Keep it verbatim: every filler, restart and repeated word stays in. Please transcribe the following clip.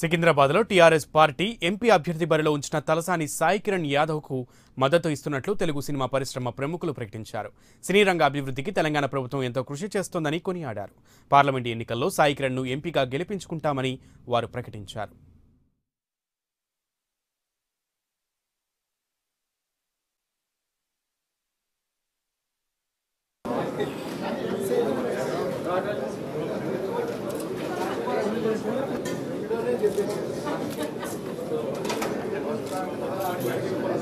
సికింద్రాబాద్లో TRS party MP అభ్యర్థి బరిలో ఉంచిన తలసాని సాయి కిరణ్ యాదవ్కు మద్దతు ఇస్తున్నట్లు తెలుగు సినిమా పరిశ్రమ ప్రముఖులు ప్రకటించారు. సినీ రంగ అభివృద్ధికి తెలంగాణ ప్రభుత్వం ఎంతో కృషి చేస్తోందని కొనియాడారు. పార్లమెంటు ఎన్నికల్లో సాయి కిరణ్ను ఎంపీగా గెలిపించుకుంటామని వారు ప్రకటించారు. Gracias.